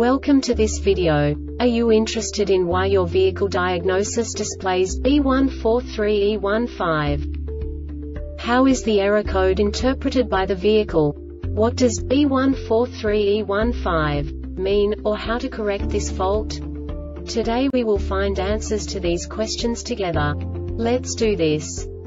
Welcome to this video. Are you interested in why your vehicle diagnosis displays B143E15? How is the error code interpreted by the vehicle? What does B143E15 mean, or how to correct this fault? Today we will find answers to these questions together. Let's do this.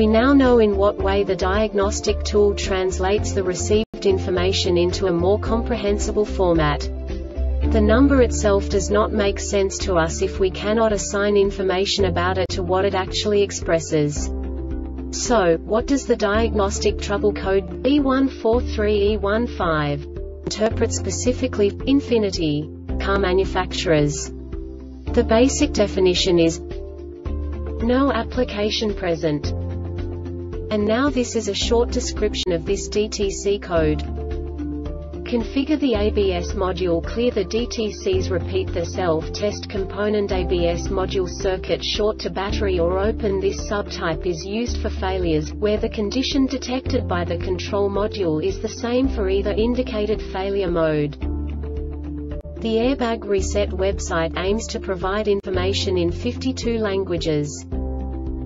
We now know in what way the diagnostic tool translates the received information into a more comprehensible format. The number itself does not make sense to us if we cannot assign information about it to what it actually expresses. So, what does the diagnostic trouble code B143E15 interpret specifically for Infiniti car manufacturers? The basic definition is no application present. And now this is a short description of this DTC code. Configure the ABS module, clear the DTCs, repeat the self-test component ABS module circuit short to battery or open. This subtype is used for failures, where the condition detected by the control module is the same for either indicated failure mode. The Airbag Reset website aims to provide information in 52 languages.